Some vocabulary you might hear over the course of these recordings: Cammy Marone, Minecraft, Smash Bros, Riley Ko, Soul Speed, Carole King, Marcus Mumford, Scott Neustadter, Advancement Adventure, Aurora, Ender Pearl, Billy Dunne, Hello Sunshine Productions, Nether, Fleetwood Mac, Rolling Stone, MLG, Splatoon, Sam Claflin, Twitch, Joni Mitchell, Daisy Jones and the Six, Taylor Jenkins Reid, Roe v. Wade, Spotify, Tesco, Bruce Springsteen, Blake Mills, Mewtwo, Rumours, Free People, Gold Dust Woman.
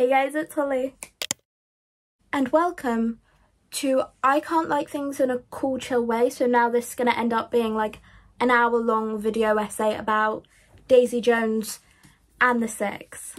Hey guys, it's Holly. And welcome to I Can't Like Things in a Cool Chill Way. So now this is going to end up being like an hour-long video essay about Daisy Jones and the Six.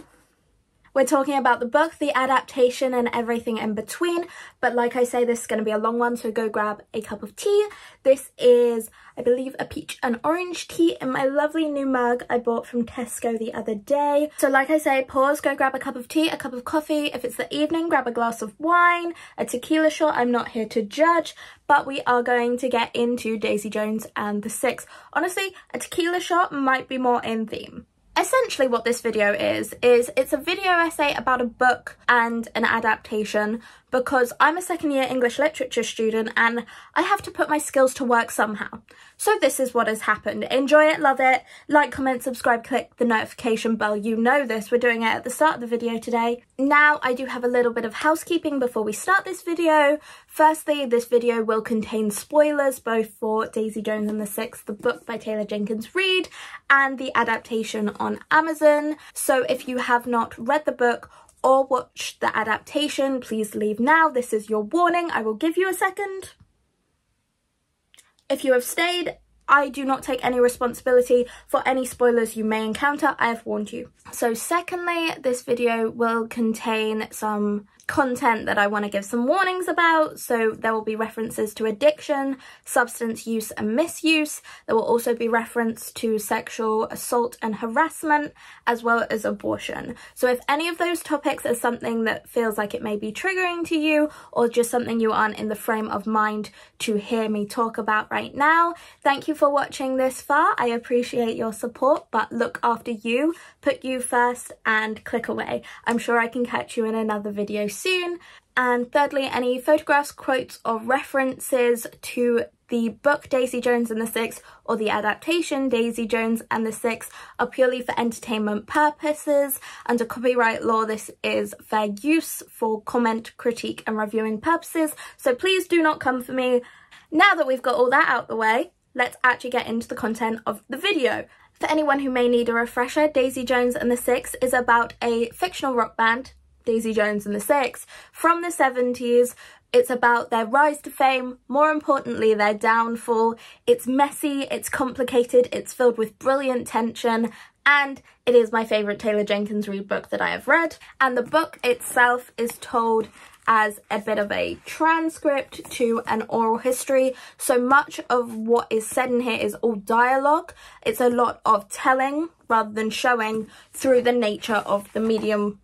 We're talking about the book, the adaptation, and everything in between. But like I say, this is going to be a long one, so go grab a cup of tea. This is, I believe, a peach and orange tea in my lovely new mug I bought from Tesco the other day. So like I say, pause, go grab a cup of tea, a cup of coffee. If it's the evening, grab a glass of wine, a tequila shot. I'm not here to judge, but we are going to get into Daisy Jones and the Six. Honestly, a tequila shot might be more in theme. Essentially what this video is it's a video essay about a book and an adaptation, because I'm a second year English literature student and I have to put my skills to work somehow. So this is what has happened. Enjoy it, love it, like, comment, subscribe, click the notification bell. You know this, we're doing it at the start of the video today. Now I do have a little bit of housekeeping before we start this video. Firstly, this video will contain spoilers both for Daisy Jones and the Six, the book by Taylor Jenkins Reid, and the adaptation on Amazon. So if you have not read the book or watched the adaptation, please leave now. This is your warning. I will give you a second. If you have stayed, I do not take any responsibility for any spoilers you may encounter. I have warned you. So secondly, this video will contain some content that I want to give some warnings about. So there will be references to addiction, substance use and misuse. There will also be reference to sexual assault and harassment, as well as abortion. So if any of those topics are something that feels like it may be triggering to you, or just something you aren't in the frame of mind to hear me talk about right now, thank you for watching this far. I appreciate your support, but look after you, put you first, and click away. I'm sure I can catch you in another video soon. And thirdly, any photographs, quotes or references to the book Daisy Jones and the Six or the adaptation Daisy Jones and the Six are purely for entertainment purposes. Under copyright law, this is fair use for comment, critique and reviewing purposes, so please do not come for me. Now that we've got all that out the way, let's actually get into the content of the video. For anyone who may need a refresher, Daisy Jones and the Six is about a fictional rock band, Daisy Jones and the Six, from the 70s. It's about their rise to fame, more importantly, their downfall. It's messy, it's complicated, it's filled with brilliant tension, and it is my favourite Taylor Jenkins Reid book that I have read. And the book itself is told as a bit of a transcript to an oral history. So much of what is said in here is all dialogue. It's a lot of telling rather than showing through the nature of the medium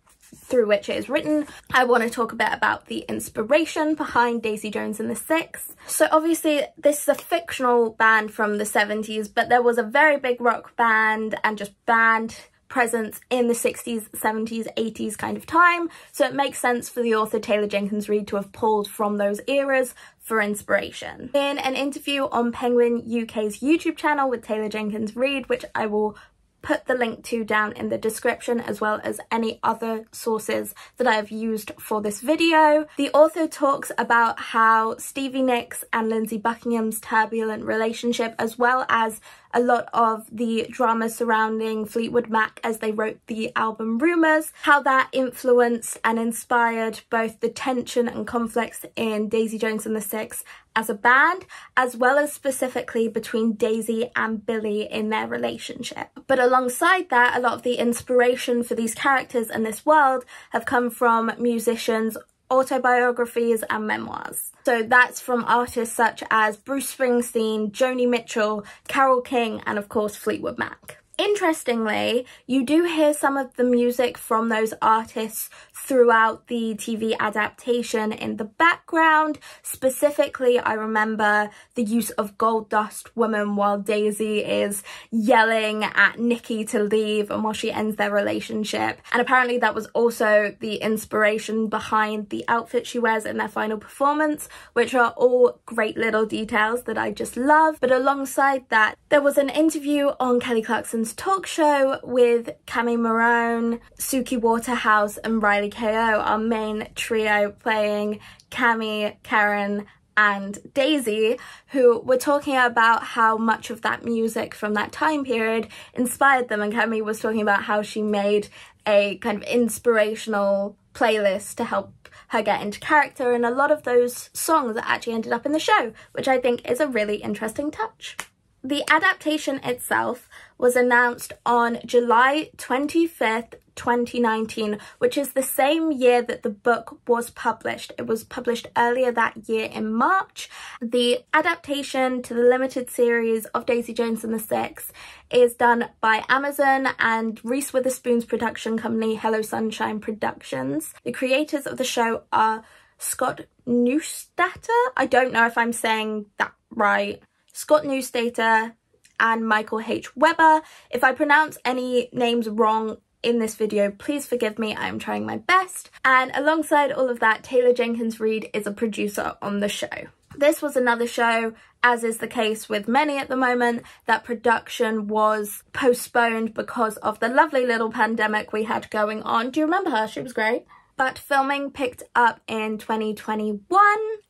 through which it is written. I want to talk a bit about the inspiration behind Daisy Jones and the Six. So obviously this is a fictional band from the 70s, but there was a very big rock band and just band presence in the 60s, 70s, 80s kind of time. So it makes sense for the author Taylor Jenkins Reid to have pulled from those eras for inspiration. In an interview on Penguin UK's YouTube channel with Taylor Jenkins Reid, which I will put the link to down in the description, as well as any other sources that I have used for this video, the author talks about how Stevie Nicks and Lindsey Buckingham's turbulent relationship, as well as a lot of the drama surrounding Fleetwood Mac as they wrote the album Rumours, how that influenced and inspired both the tension and conflicts in Daisy Jones and the Six as a band, as well as specifically between Daisy and Billy in their relationship. But alongside that, a lot of the inspiration for these characters and this world have come from musicians' autobiographies and memoirs. So that's from artists such as Bruce Springsteen, Joni Mitchell, Carole King, and of course Fleetwood Mac. Interestingly, you do hear some of the music from those artists throughout the TV adaptation in the background. Specifically, I remember the use of Gold Dust Woman while Daisy is yelling at Nikki to leave and while she ends their relationship. And apparently that was also the inspiration behind the outfit she wears in their final performance, which are all great little details that I just love. But alongside that, there was an interview on Kelly Clarkson's talk show with Cammy Marone, Suki Waterhouse and Riley Ko, our main trio playing Cammy, Karen and Daisy, who were talking about how much of that music from that time period inspired them. And Cammy was talking about how she made a kind of inspirational playlist to help her get into character, and a lot of those songs that actually ended up in the show, which I think is a really interesting touch. The adaptation itself was announced on July 25th, 2019, which is the same year that the book was published. It was published earlier that year in March. The adaptation to the limited series of Daisy Jones and the Six is done by Amazon and Reese Witherspoon's production company, Hello Sunshine Productions. The creators of the show are Scott Neustadter. I don't know if I'm saying that right. Scott Neustadter and Michael H. Weber. If I pronounce any names wrong in this video, please forgive me, I'm trying my best. And alongside all of that, Taylor Jenkins Reid is a producer on the show. This was another show, as is the case with many at the moment, that production was postponed because of the lovely little pandemic we had going on. Do you remember her? She was great. But filming picked up in 2021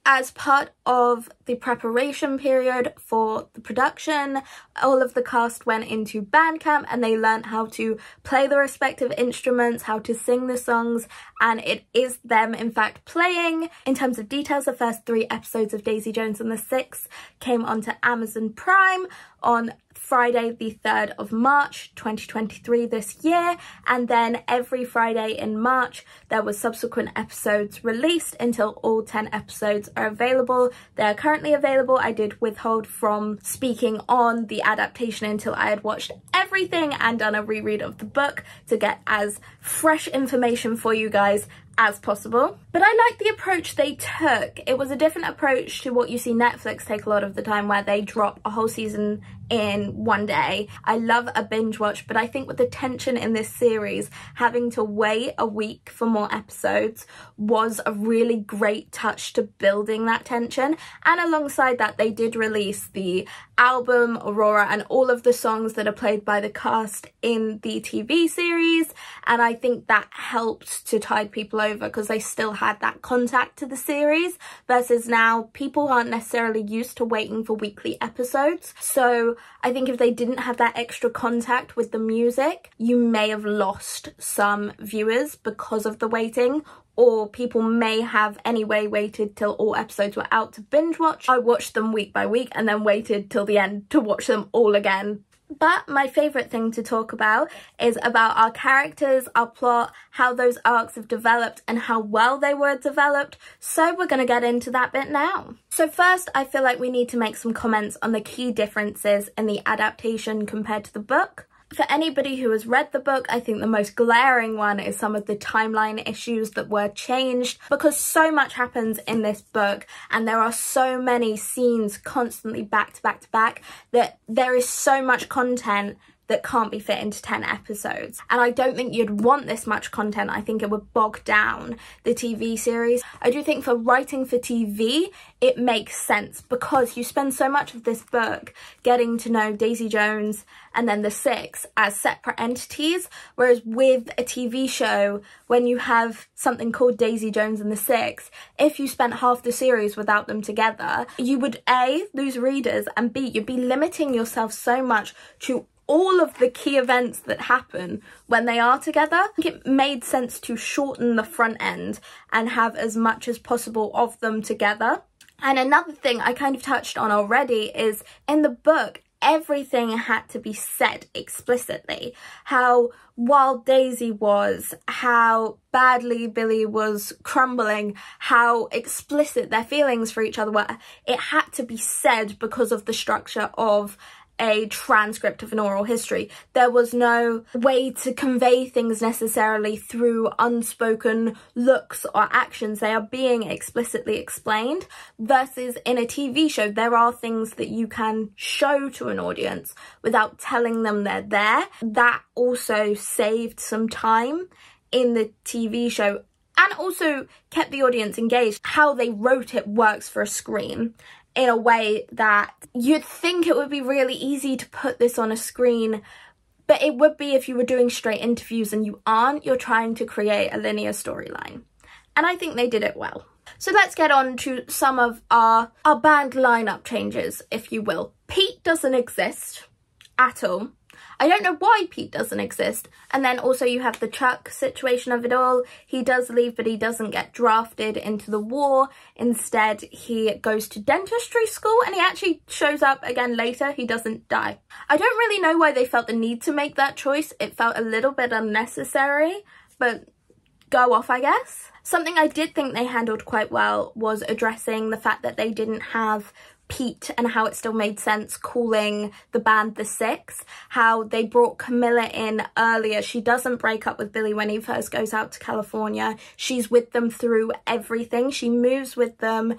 as part of the preparation period for the production. All of the cast went into band camp and they learned how to play the respective instruments, how to sing the songs, and it is them in fact playing. In terms of details, the first 3 episodes of Daisy Jones and the Six came onto Amazon Prime on Friday the 3rd of March 2023 this year, and then every Friday in March there were subsequent episodes released until all 10 episodes are available. They are currently available. I did withhold from speaking on the adaptation until I had watched everything and done a reread of the book to get as fresh information for you guys as possible. But I like the approach they took. It was a different approach to what you see Netflix take a lot of the time, where they drop a whole season in one day. I love a binge watch, but I think with the tension in this series, having to wait a week for more episodes was a really great touch to building that tension. And alongside that, they did release the album Aurora and all of the songs that are played by the cast in the TV series, and I think that helped to tide people over, because they still had that contact to the series, versus now people aren't necessarily used to waiting for weekly episodes. So I think if they didn't have that extra contact with the music, you may have lost some viewers because of the waiting, or people may have anyway waited till all episodes were out to binge watch. I watched them week by week and then waited till the end to watch them all again. But my favourite thing to talk about is about our characters, our plot, how those arcs have developed and how well they were developed. So we're going to get into that bit now. So first, I feel like we need to make some comments on the key differences in the adaptation compared to the book. For anybody who has read the book, I think the most glaring one is some of the timeline issues that were changed, because so much happens in this book and there are so many scenes constantly back to back to back that there is so much content that can't be fit into 10 episodes. And I don't think you'd want this much content. I think it would bog down the TV series. I do think for writing for TV, it makes sense, because you spend so much of this book getting to know Daisy Jones and then the Six as separate entities, whereas with a TV show, when you have something called Daisy Jones and the Six, if you spent half the series without them together, you would A, lose readers, and B, you'd be limiting yourself so much to all of the key events that happen when they are together. I think it made sense to shorten the front end and have as much as possible of them together. And another thing I kind of touched on already is in the book, everything had to be said explicitly. How wild Daisy was, how badly Billy was crumbling, how explicit their feelings for each other were. It had to be said because of the structure of a transcript of an oral history. There was no way to convey things necessarily through unspoken looks or actions. They are being explicitly explained, versus in a TV show, there are things that you can show to an audience without telling them they're there. That also saved some time in the TV show and also kept the audience engaged. How they wrote it works for a screen in a way that you'd think it would be really easy to put this on a screen, but it would be if you were doing straight interviews, and you aren't. You're trying to create a linear storyline. And I think they did it well. So let's get on to some of our band lineup changes, if you will. Pete doesn't exist at all. I don't know why Pete doesn't exist. And then also you have the Chuck situation of it all. He does leave, but he doesn't get drafted into the war. Instead, he goes to dentistry school, and he actually shows up again later. He doesn't die. I don't really know why they felt the need to make that choice. It felt a little bit unnecessary, but go off, I guess. Something I did think they handled quite well was addressing the fact that they didn't have Pete and how it still made sense calling the band The Six, how they brought Camilla in earlier. She doesn't break up with Billy when he first goes out to California. She's with them through everything. She moves with them.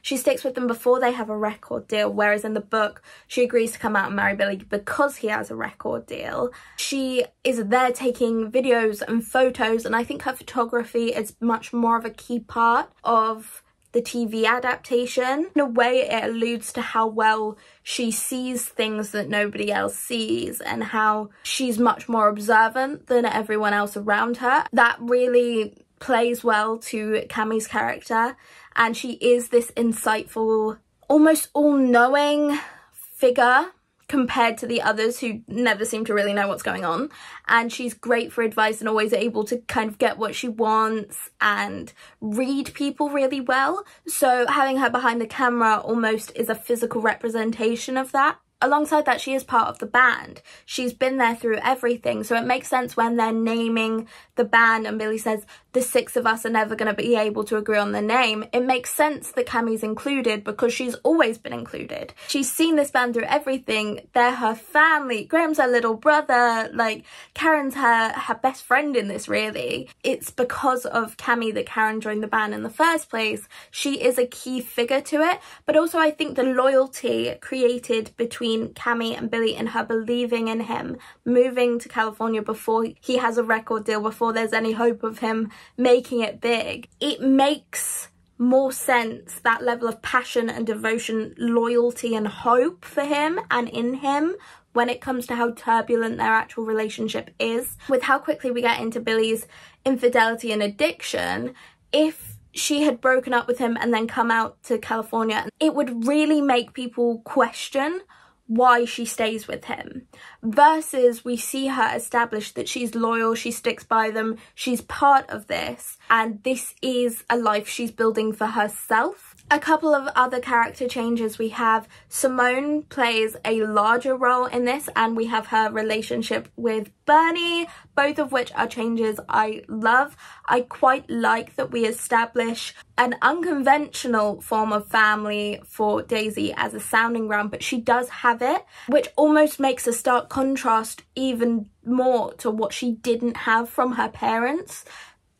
She sticks with them before they have a record deal, whereas in the book, she agrees to come out and marry Billy because he has a record deal. She is there taking videos and photos, and I think her photography is much more of a key part of the TV adaptation. In a way, it alludes to how well she sees things that nobody else sees and how she's much more observant than everyone else around her. That really plays well to Cammy's character, and she is this insightful, almost all-knowing figure compared to the others who never seem to really know what's going on. And she's great for advice and always able to kind of get what she wants and read people really well. So having her behind the camera almost is a physical representation of that. Alongside that, she is part of the band. She's been there through everything. So it makes sense when they're naming the band and Billy says, the six of us are never going to be able to agree on the name. It makes sense that Cammy's included because she's always been included. She's seen this band through everything. They're her family. Graham's her little brother. Like, Karen's her best friend in this, really. It's because of Cammy that Karen joined the band in the first place. She is a key figure to it. But also, I think the loyalty created between Cammy and Billy and her believing in him, moving to California before he has a record deal, before there's any hope of him making it big. It makes more sense, that level of passion and devotion, loyalty and hope for him and in him, when it comes to how turbulent their actual relationship is. With how quickly we get into Billy's infidelity and addiction, if she had broken up with him and then come out to California, it would really make people question why she stays with him, versus we see her establish that she's loyal, she sticks by them, she's part of this, and this is a life she's building for herself. A couple of other character changes we have. Simone plays a larger role in this, and we have her relationship with Bernie, both of which are changes I love. I quite like that we establish an unconventional form of family for Daisy as a sounding ground, but she does have it, which almost makes a stark contrast even more to what she didn't have from her parents.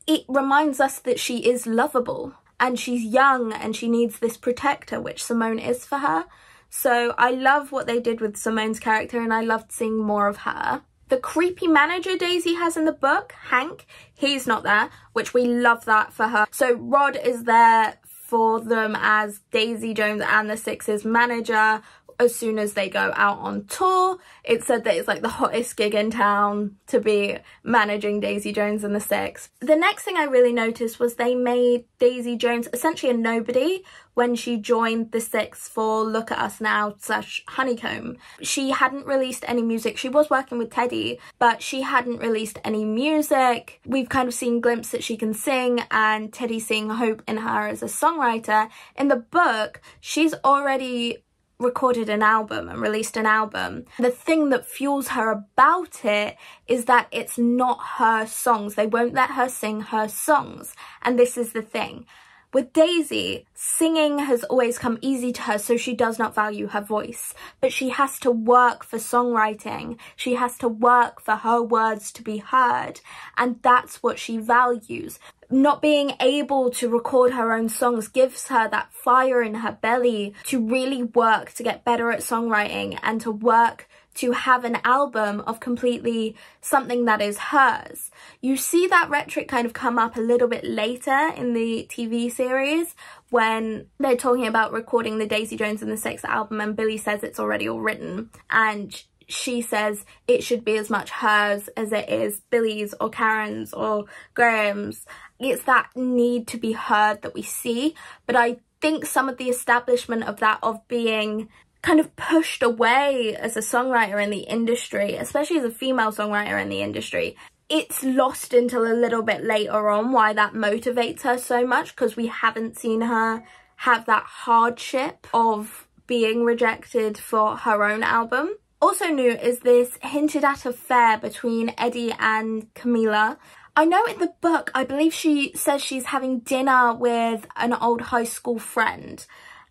It reminds us that she is lovable, and she's young, and she needs this protector, which Simone is for her. So I love what they did with Simone's character, and I loved seeing more of her. The creepy manager Daisy has in the book, Hank, he's not there, which we love that for her. So Rod is there for them as Daisy Jones and the Six's manager as soon as they go out on tour. It's said that it's like the hottest gig in town to be managing Daisy Jones and the Six. The next thing I really noticed was they made Daisy Jones essentially a nobody when she joined the Six for Look At Us Now / Honeycomb. She hadn't released any music. She was working with Teddy, but she hadn't released any music. We've kind of seen glimpses that she can sing, and Teddy seeing hope in her as a songwriter. In the book, she's already recorded an album and released an album. The thing that fuels her about it is that it's not her songs. They won't let her sing her songs. And this is the thing. With Daisy, singing has always come easy to her, so she does not value her voice. But she has to work for songwriting. She has to work for her words to be heard. And that's what she values. Not being able to record her own songs gives her that fire in her belly to really work to get better at songwriting and to work to have an album of completely something that is hers. You see that rhetoric kind of come up a little bit later in the TV series when they're talking about recording the Daisy Jones and the Six album, and Billy says it's already all written, and she says it should be as much hers as it is Billy's or Karen's or Graham's. It's that need to be heard that we see, but I think some of the establishment of that, of being kind of pushed away as a songwriter in the industry, especially as a female songwriter in the industry. It's lost until a little bit later on why that motivates her so much, because we haven't seen her have that hardship of being rejected for her own album. Also new is this hinted at affair between Eddie and Camila. I know in the book, I believe she says she's having dinner with an old high school friend,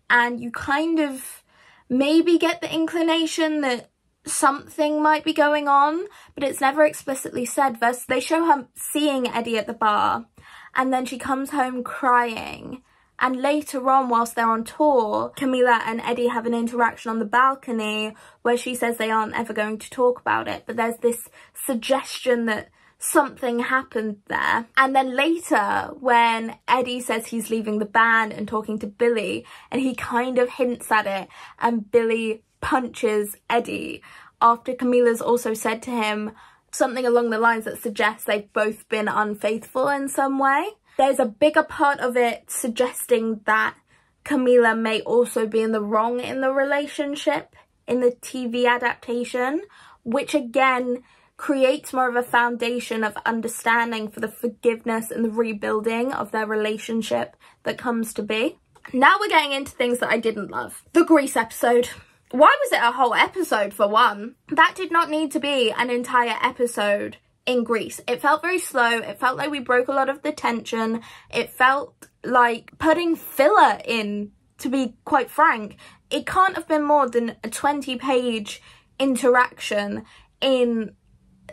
and you kind of maybe get the inclination that something might be going on, but it's never explicitly said. Versus they show her seeing Eddie at the bar, and then she comes home crying. And later on, whilst they're on tour, Camila and Eddie have an interaction on the balcony where she says they aren't ever going to talk about it, but there's this suggestion that something happened there. And then later, when Eddie says he's leaving the band and talking to Billy, and he kind of hints at it, and Billy punches Eddie after Camila's also said to him something along the lines that suggests they've both been unfaithful in some way. There's a bigger part of it suggesting that Camila may also be in the wrong in the relationship in the TV adaptation, which again creates more of a foundation of understanding for the forgiveness and the rebuilding of their relationship that comes to be. Now we're getting into things that I didn't love. The Grease episode. Why was it a whole episode, for one? That did not need to be an entire episode in Grease. It felt very slow. It felt like we broke a lot of the tension. It felt like putting filler in, to be quite frank. It can't have been more than a 20-page interaction in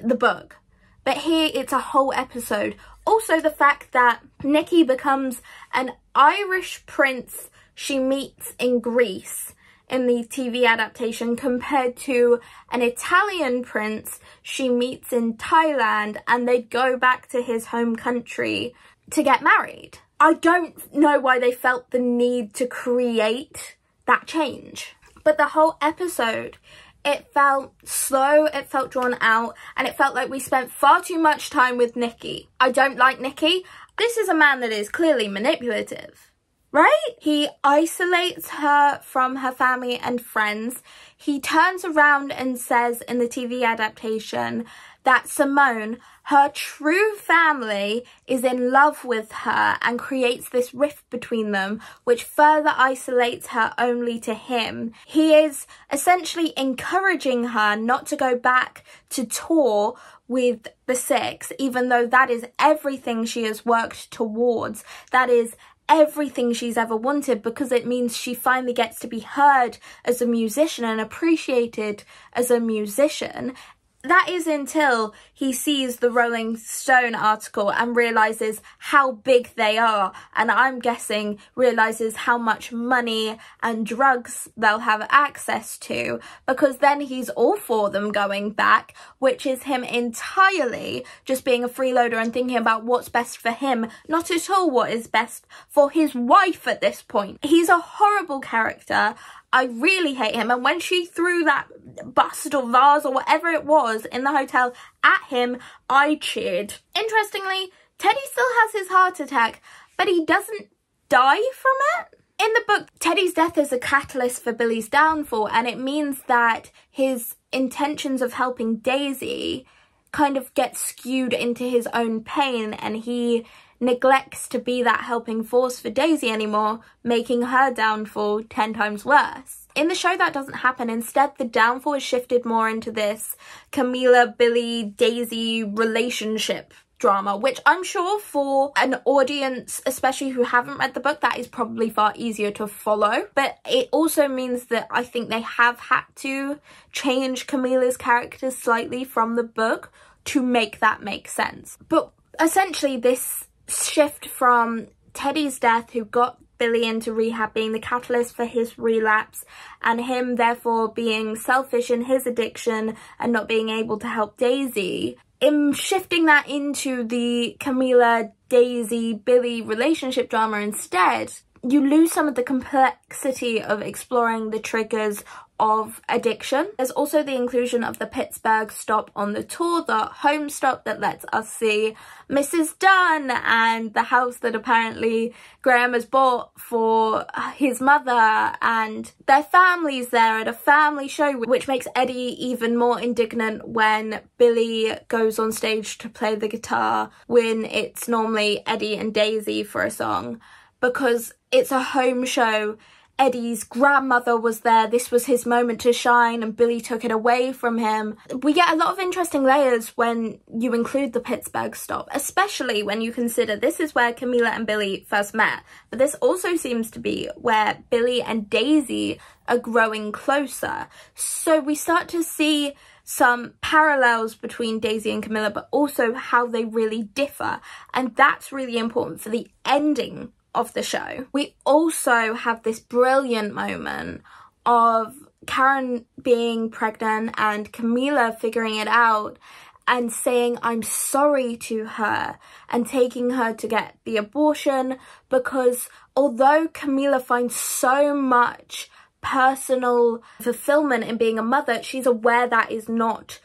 the book, but here it's a whole episode. Also, the fact that Nikki becomes an Irish prince she meets in Greece in the TV adaptation, compared to an Italian prince she meets in Thailand, and they go back to his home country to get married. I don't know why they felt the need to create that change, but the whole episode, it felt slow, it felt drawn out, and it felt like we spent far too much time with Nicky. I don't like Nicky. This is a man that is clearly manipulative, right? He isolates her from her family and friends. He turns around and says in the TV adaptation that Simone, her true family, is in love with her and creates this rift between them, which further isolates her only to him. He is essentially encouraging her not to go back to tour with the Six, even though that is everything she has worked towards. That is everything she's ever wanted, because it means she finally gets to be heard as a musician and appreciated as a musician. That is until he sees the Rolling Stone article and realises how big they are, and I'm guessing realises how much money and drugs they'll have access to, because then he's all for them going back, which is him entirely just being a freeloader and thinking about what's best for him, not at all what is best for his wife at this point. He's a horrible character. I really hate him. And when she threw that bust or vase or whatever it was in the hotel at him, I cheered. Interestingly, Teddy still has his heart attack, but he doesn't die from it. In the book, Teddy's death is a catalyst for Billy's downfall, and it means that his intentions of helping Daisy kind of get skewed into his own pain, and he neglects to be that helping force for Daisy anymore, making her downfall 10 times worse. In the show, that doesn't happen. Instead, the downfall is shifted more into this Camila, Billy, Daisy relationship drama, which I'm sure for an audience, especially who haven't read the book, that is probably far easier to follow. But it also means that I think they have had to change Camila's character slightly from the book to make that make sense. But essentially, this shift from Teddy's death, who got Billy into rehab, being the catalyst for his relapse, and him therefore being selfish in his addiction and not being able to help Daisy, in shifting that into the Camila, Daisy, Billy relationship drama instead, you lose some of the complexity of exploring the triggers of addiction. There's also the inclusion of the Pittsburgh stop on the tour, the home stop that lets us see Mrs. Dunn and the house that apparently Graham has bought for his mother, and their family's there at a family show, which makes Eddie even more indignant when Billy goes on stage to play the guitar when it's normally Eddie and Daisy for a song, because it's a home show. Eddie's grandmother was there, this was his moment to shine, and Billy took it away from him. We get a lot of interesting layers when you include the Pittsburgh stop, especially when you consider this is where Camilla and Billy first met, but this also seems to be where Billy and Daisy are growing closer. So we start to see some parallels between Daisy and Camilla, but also how they really differ, and that's really important for the ending of the show. We also have this brilliant moment of Karen being pregnant and Camilla figuring it out and saying I'm sorry to her and taking her to get the abortion, because although Camilla finds so much personal fulfillment in being a mother, she's aware that is not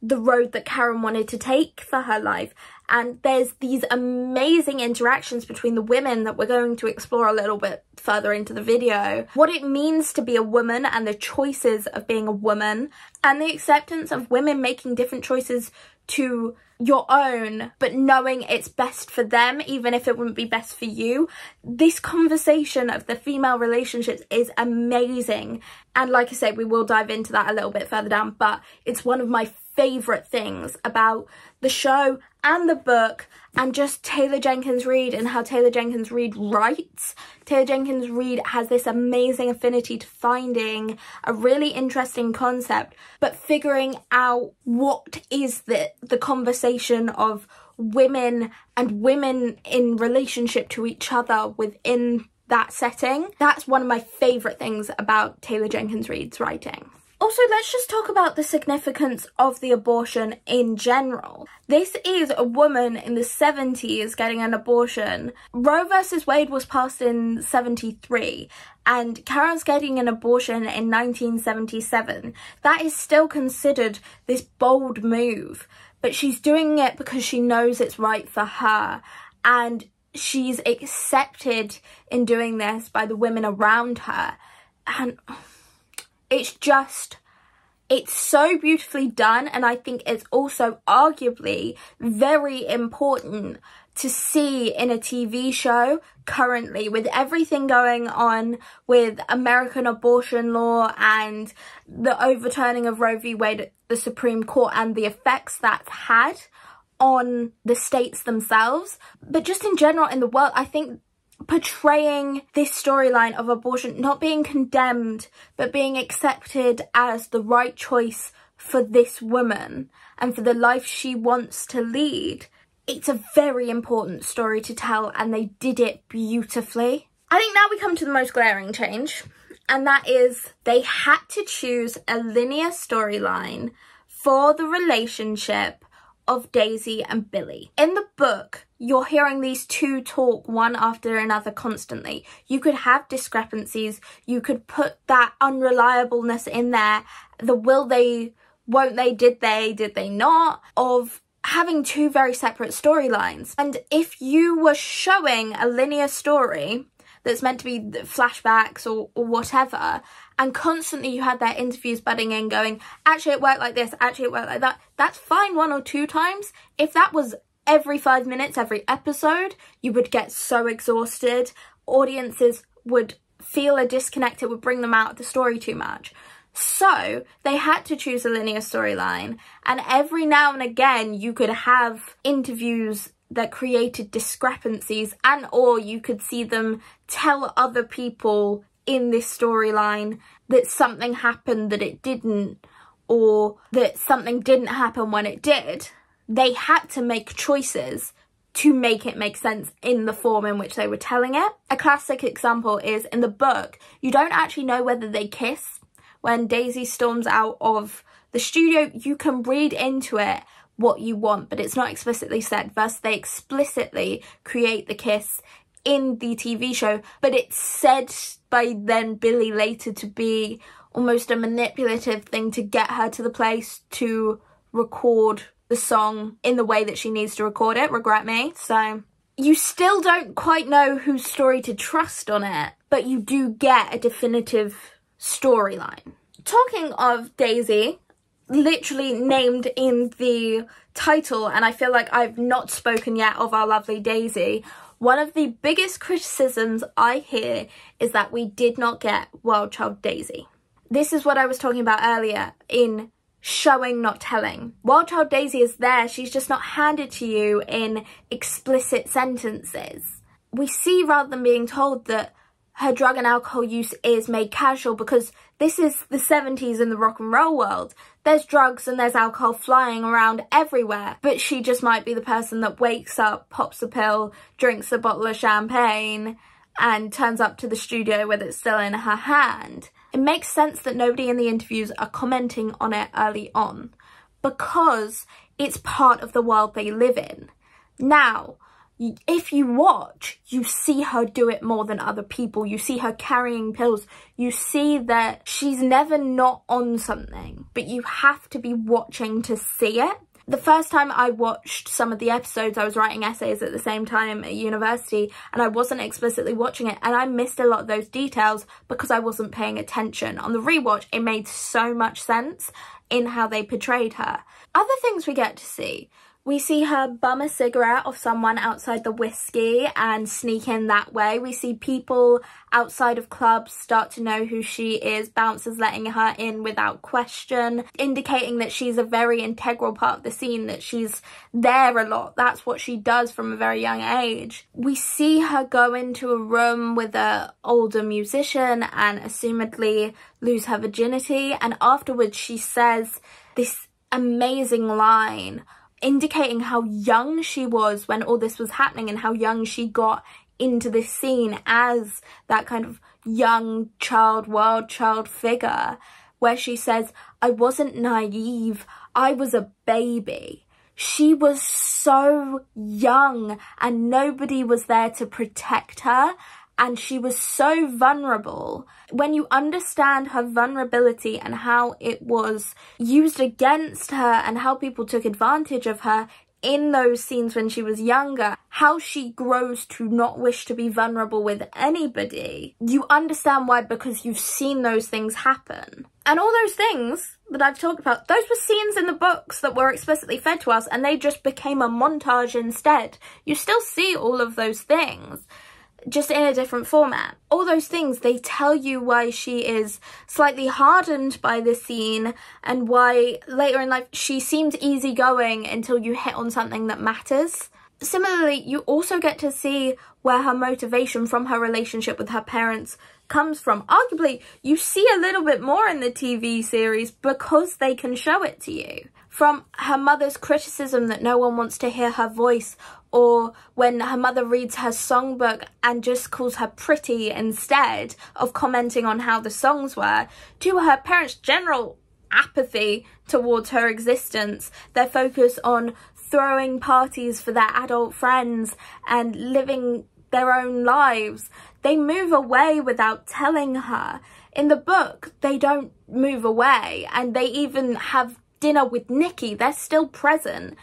the road that Karen wanted to take for her life. And there's these amazing interactions between the women that we're going to explore a little bit further into the video. What it means to be a woman and the choices of being a woman, and the acceptance of women making different choices to your own, but knowing it's best for them, even if it wouldn't be best for you. This conversation of the female relationships is amazing. And like I say, we will dive into that a little bit further down, but it's one of my favourite things about the show and the book, and just Taylor Jenkins Reid and how Taylor Jenkins Reid writes. Taylor Jenkins Reid has this amazing affinity to finding a really interesting concept, but figuring out what is the conversation of women and women in relationship to each other within that setting. That's one of my favourite things about Taylor Jenkins Reid's writing. Also, let's just talk about the significance of the abortion in general. This is a woman in the 70s getting an abortion. Roe v. Wade was passed in 73, and Karen's getting an abortion in 1977. That is still considered this bold move, but she's doing it because she knows it's right for her, and she's accepted in doing this by the women around her. And it's just, it's so beautifully done, and I think it's also arguably very important to see in a TV show currently, with everything going on with American abortion law and the overturning of Roe v. Wade at the Supreme Court and the effects that's had on the states themselves. But just in general in the world, I think portraying this storyline of abortion not being condemned but being accepted as the right choice for this woman and for the life she wants to lead, it's a very important story to tell, and they did it beautifully. I think now we come to the most glaring change, and that is they had to choose a linear storyline for the relationship of Daisy and Billy. In the book, you're hearing these two talk one after another constantly. You could have discrepancies, you could put that unreliableness in there, the will they, won't they, did they not, of having two very separate storylines. And if you were showing a linear story that's meant to be flashbacks or whatever, and constantly you had their interviews butting in going, actually it worked like this, actually it worked like that, that's fine one or two times. If that was every 5 minutes, every episode, you would get so exhausted. Audiences would feel a disconnect, it would bring them out of the story too much. So they had to choose a linear storyline, and every now and again you could have interviews that created discrepancies, and or you could see them tell other people in this storyline that something happened that it didn't, or that something didn't happen when it did. They had to make choices to make it make sense in the form in which they were telling it. A classic example is in the book, you don't actually know whether they kiss. When Daisy storms out of the studio, you can read into it what you want, but it's not explicitly said. Versus they explicitly create the kiss in the TV show, but it's said by then Billy later to be almost a manipulative thing to get her to the place to record the song in the way that she needs to record it, Regret Me. So you still don't quite know whose story to trust on it, but you do get a definitive storyline. Talking of Daisy, literally named in the title, and I feel like I've not spoken yet of our lovely Daisy, one of the biggest criticisms I hear is that we did not get Wild Child Daisy. This is what I was talking about earlier in showing, not telling. Wild Child Daisy is there, she's just not handed to you in explicit sentences. We see, rather than being told, that her drug and alcohol use is made casual, because this is the 70s in the rock and roll world. There's drugs and there's alcohol flying around everywhere, but she just might be the person that wakes up, pops a pill, drinks a bottle of champagne, and turns up to the studio with it still in her hand. It makes sense that nobody in the interviews are commenting on it early on, because it's part of the world they live in. Now, if you watch, you see her do it more than other people. You see her carrying pills. You see that she's never not on something, but you have to be watching to see it. The first time I watched some of the episodes, I was writing essays at the same time at university, and I wasn't explicitly watching it, and I missed a lot of those details because I wasn't paying attention. On the rewatch, it made so much sense in how they portrayed her. Other things we get to see. We see her bum a cigarette off someone outside the whiskey and sneak in that way. We see people outside of clubs start to know who she is, bouncers letting her in without question, indicating that she's a very integral part of the scene, that she's there a lot. That's what she does from a very young age. We see her go into a room with an older musician and assumedly lose her virginity. And afterwards she says this amazing line, indicating how young she was when all this was happening and how young she got into this scene as that kind of young child, wild child figure, where she says, I wasn't naive, I was a baby. She was so young and nobody was there to protect her, and she was so vulnerable. When you understand her vulnerability and how it was used against her and how people took advantage of her in those scenes when she was younger, how she grows to not wish to be vulnerable with anybody, you understand why, because you've seen those things happen. And all those things that I've talked about, those were scenes in the books that were explicitly fed to us, and they just became a montage instead. You still see all of those things, just in a different format. All those things, they tell you why she is slightly hardened by the scene and why later in life she seems easygoing until you hit on something that matters. Similarly, you also get to see where her motivation from her relationship with her parents comes from. Arguably, you see a little bit more in the TV series because they can show it to you. From her mother's criticism that no one wants to hear her voice, or when her mother reads her songbook and just calls her pretty instead of commenting on how the songs were, to her parents' general apathy towards her existence, their focus on throwing parties for their adult friends and living their own lives. They move away without telling her. In the book, they don't move away, and they even have dinner with Nikki. They're still present.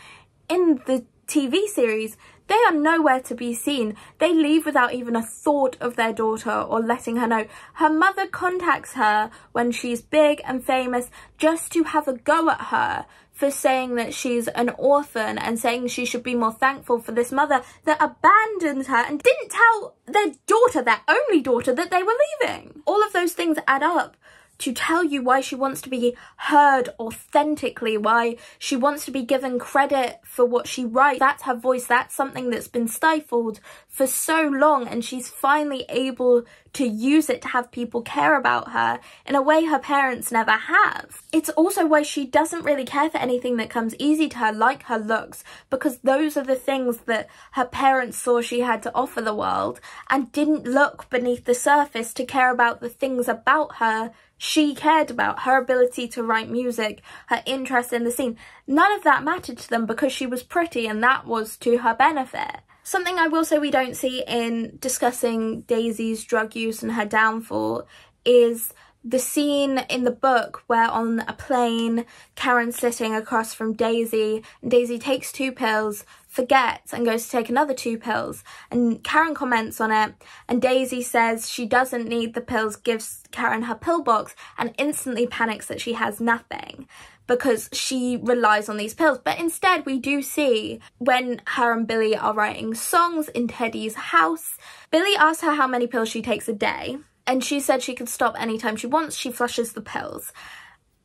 In the TV series, they are nowhere to be seen. They leave without even a thought of their daughter or letting her know. Her mother contacts her when she's big and famous just to have a go at her for saying that she's an orphan and saying she should be more thankful for this mother that abandoned her and didn't tell their daughter, their only daughter, that they were leaving. All of those things add up to tell you why she wants to be heard authentically, why she wants to be given credit for what she writes. That's her voice, that's something that's been stifled for so long, and she's finally able to use it to have people care about her in a way her parents never have. It's also why she doesn't really care for anything that comes easy to her, like her looks, because those are the things that her parents saw she had to offer the world and didn't look beneath the surface to care about the things about her she cared about. Her ability to write music, her interest in the scene, none of that mattered to them because she was pretty, and that was to her benefit. Something I will say we don't see in discussing Daisy's drug use and her downfall is the scene in the book where on a plane, Karen's sitting across from Daisy, and Daisy takes 2 pills, forgets, and goes to take another 2 pills. And Karen comments on it, and Daisy says she doesn't need the pills, gives Karen her pill box, and instantly panics that she has nothing because she relies on these pills. But instead, we do see when her and Billy are writing songs in Teddy's house, Billy asks her how many pills she takes a day. And she said she could stop anytime she wants. She flushes the pills.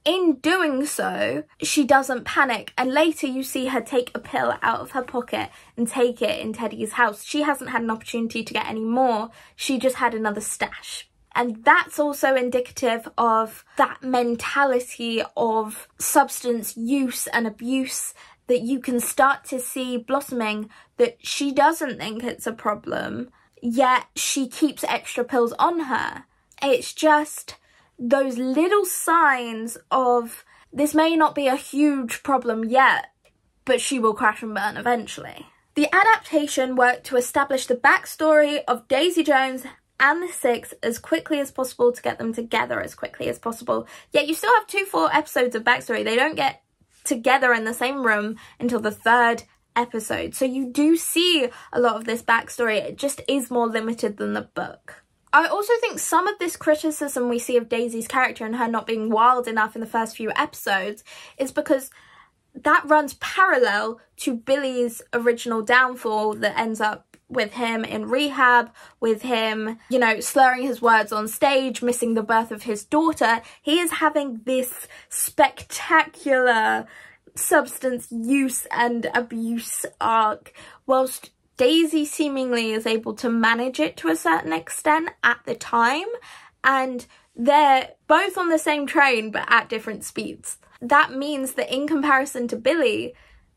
In doing so, she doesn't panic. And later you see her take a pill out of her pocket and take it in Teddy's house. She hasn't had an opportunity to get any more. She just had another stash. And that's also indicative of that mentality of substance use and abuse that you can start to see blossoming, that she doesn't think it's a problem, yet she keeps extra pills on her. It's just those little signs of this may not be a huge problem yet, but she will crash and burn eventually. The adaptation worked to establish the backstory of Daisy Jones and the Six as quickly as possible to get them together as quickly as possible. Yet you still have 2 full episodes of backstory. They don't get together in the same room until the 3rd episode. So you do see a lot of this backstory. It just is more limited than the book. I also think some of this criticism we see of Daisy's character and her not being wild enough in the first few episodes is because that runs parallel to Billy's original downfall that ends up with him in rehab, with him, you know, slurring his words on stage, missing the birth of his daughter. He is having this spectacular substance use and abuse arc, whilst Daisy seemingly is able to manage it to a certain extent at the time, and they're both on the same train but at different speeds. That means that in comparison to Billy,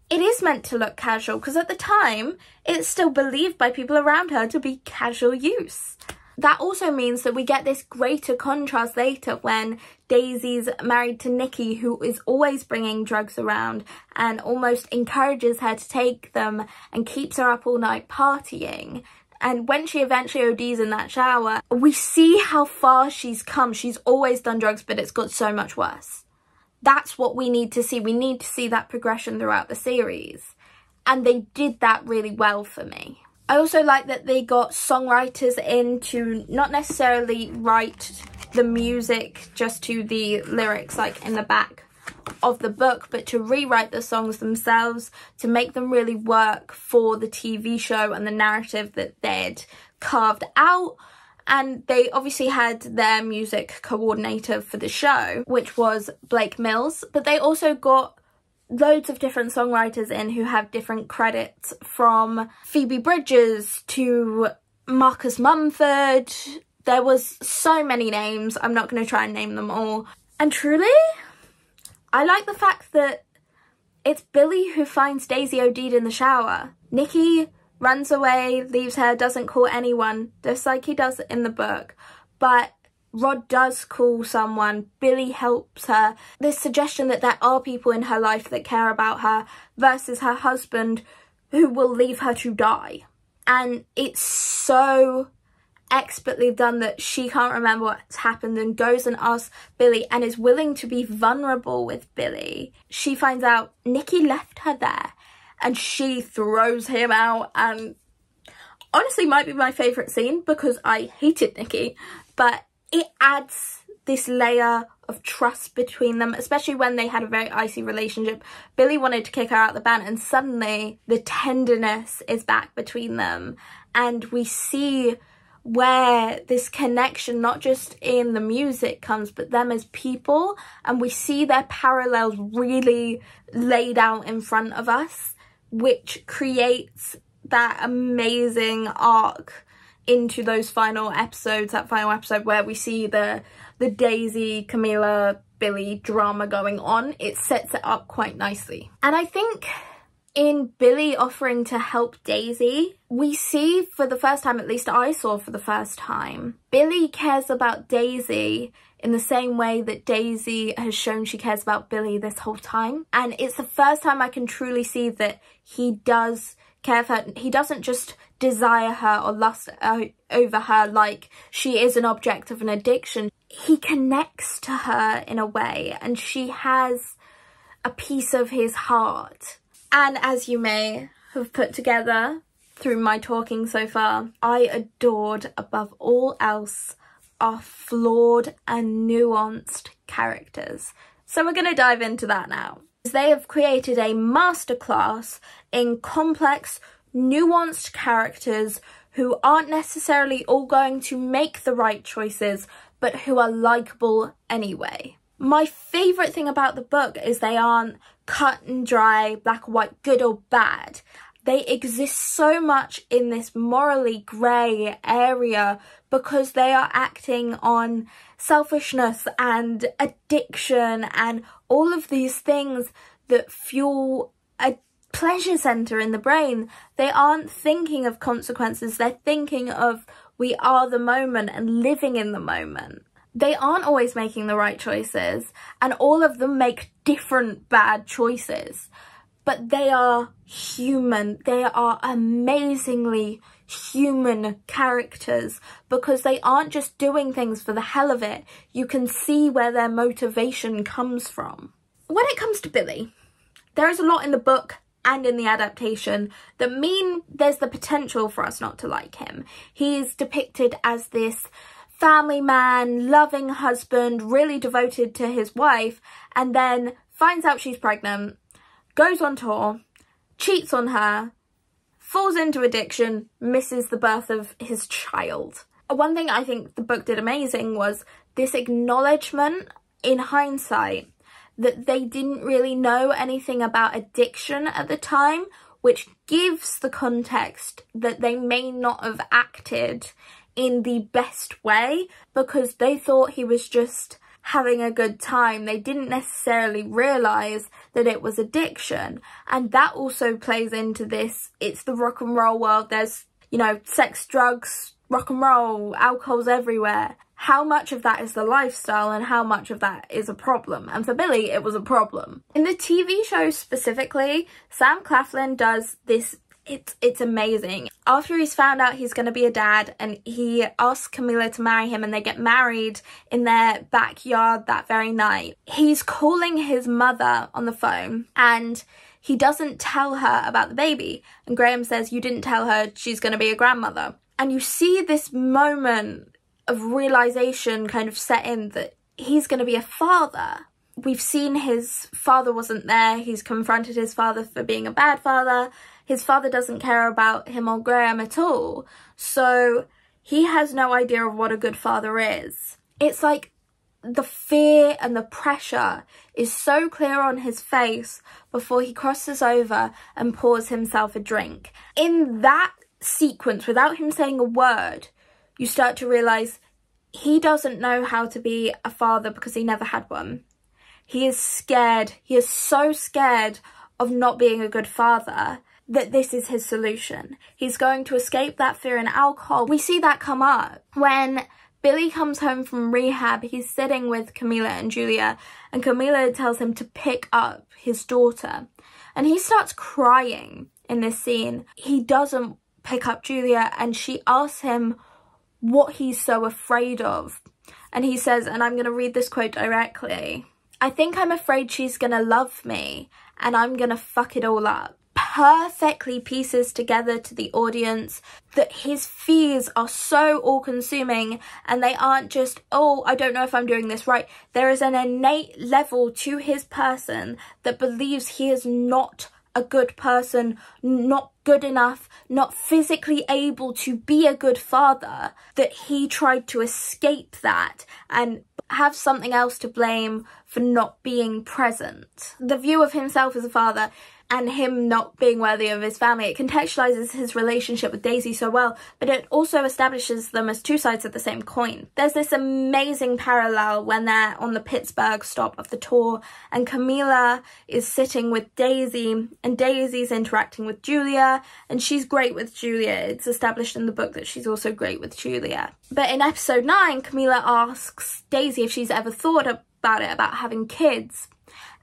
it is meant to look casual, because at the time it's still believed by people around her to be casual use. That also means that we get this greater contrast later when Daisy's married to Nikki, who is always bringing drugs around and almost encourages her to take them and keeps her up all night partying. And when she eventually ODs in that shower, we see how far she's come. She's always done drugs, but it's got so much worse. That's what we need to see. We need to see that progression throughout the series. And they did that really well for me. I also like that they got songwriters in to not necessarily write the music just to the lyrics like in the back of the book, but to rewrite the songs themselves to make them really work for the TV show and the narrative that they'd carved out. And they obviously had their music coordinator for the show, which was Blake Mills, but they also got loads of different songwriters in who have different credits, from Phoebe Bridges to Marcus Mumford. There was so many names, I'm not going to try and name them all. And truly, I like the fact that it's Billy who finds Daisy OD'd in the shower. Nikki runs away, leaves her, doesn't call anyone, just like he does in the book. But Rod does call someone, Billy helps her. This suggestion that there are people in her life that care about her versus her husband who will leave her to die. And it's so expertly done that she can't remember what's happened and goes and asks Billy and is willing to be vulnerable with Billy. She finds out Nikki left her there and she throws him out, and honestly might be my favourite scene because I hated Nikki, but it adds this layer of trust between them, especially when they had a very icy relationship. Billy wanted to kick her out the band, and suddenly the tenderness is back between them. And we see where this connection, not just in the music, comes, but them as people. And we see their parallels really laid out in front of us, which creates that amazing arc into those final episodes, that final episode where we see the Daisy, Camila, Billy drama going on. It sets it up quite nicely. And I think in Billy offering to help Daisy, we see for the first time, at least I saw for the first time, Billy cares about Daisy in the same way that Daisy has shown she cares about Billy this whole time. And it's the first time I can truly see that he does care of her. He doesn't just desire her or lust over her like she is an object of an addiction. He connects to her in a way, and she has a piece of his heart. And as you may have put together through my talking so far, I adored above all else our flawed and nuanced characters. So we're going to dive into that now. They have created a masterclass in complex, nuanced characters who aren't necessarily all going to make the right choices, but who are likeable anyway. My favourite thing about the book is they aren't cut and dry, black or white, good or bad. They exist so much in this morally grey area because they are acting on selfishness and addiction and all of these things that fuel a pleasure centre in the brain. They aren't thinking of consequences, they're thinking of we are the moment and living in the moment. They aren't always making the right choices, and all of them make different bad choices. But they are human. They are amazingly human characters because they aren't just doing things for the hell of it. You can see where their motivation comes from. When it comes to Billy, there is a lot in the book and in the adaptation that mean there's the potential for us not to like him. He is depicted as this family man, loving husband, really devoted to his wife, and then finds out she's pregnant, goes on tour, cheats on her, falls into addiction, misses the birth of his child. One thing I think the book did amazing was this acknowledgement in hindsight that they didn't really know anything about addiction at the time, which gives the context that they may not have acted in the best way because they thought he was just having a good time. They didn't necessarily realise that it was addiction. And that also plays into this, it's the rock and roll world. There's, you know, sex, drugs, rock and roll, alcohol's everywhere. How much of that is the lifestyle and how much of that is a problem? And for Billy, it was a problem. In the TV show specifically, Sam Claflin does this, it's amazing. After he's found out he's going to be a dad and he asks Camilla to marry him and they get married in their backyard that very night, he's calling his mother on the phone and he doesn't tell her about the baby. And Graham says, you didn't tell her she's going to be a grandmother. And you see this moment of realisation kind of set in that he's going to be a father. We've seen his father wasn't there. He's confronted his father for being a bad father. His father doesn't care about him or Graham at all. So he has no idea of what a good father is. It's like the fear and the pressure is so clear on his face before he crosses over and pours himself a drink. In that sequence, without him saying a word, you start to realise he doesn't know how to be a father because he never had one. He is scared. He is so scared of not being a good father that this is his solution. He's going to escape that fear in alcohol. We see that come up. When Billy comes home from rehab, he's sitting with Camilla and Julia, and Camilla tells him to pick up his daughter. And he starts crying in this scene. He doesn't pick up Julia, and she asks him what he's so afraid of. And he says, and I'm going to read this quote directly, "I think I'm afraid she's gonna love me and I'm gonna fuck it all up." Perfectly pieces together to the audience that his fears are so all-consuming, and they aren't just, oh, I don't know if I'm doing this right. There is an innate level to his person that believes he is not a good person, not good enough, not physically able to be a good father, that he tried to escape that and have something else to blame for not being present. The view of himself as a father and him not being worthy of his family, it contextualises his relationship with Daisy so well, but it also establishes them as two sides of the same coin. There's this amazing parallel when they're on the Pittsburgh stop of the tour and Camilla is sitting with Daisy and Daisy's interacting with Julia, and she's great with Julia. It's established in the book that she's also great with Julia. But in episode 9, Camilla asks Daisy if she's ever thought about having kids.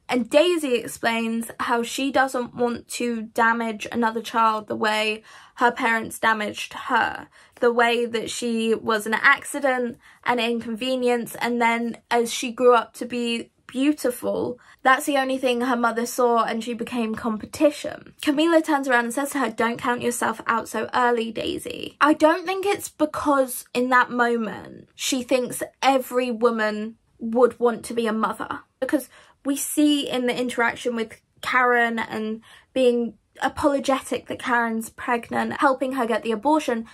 And Daisy explains how she doesn't want to damage another child the way her parents damaged her, the way that she was an accident, an inconvenience, and then as she grew up to be beautiful, that's the only thing her mother saw, and she became competition. Camila turns around and says to her, "Don't count yourself out so early, Daisy." I don't think it's because in that moment she thinks every woman would want to be a mother, because we see in the interaction with Karen and being apologetic that Karen's pregnant, helping her get the abortion,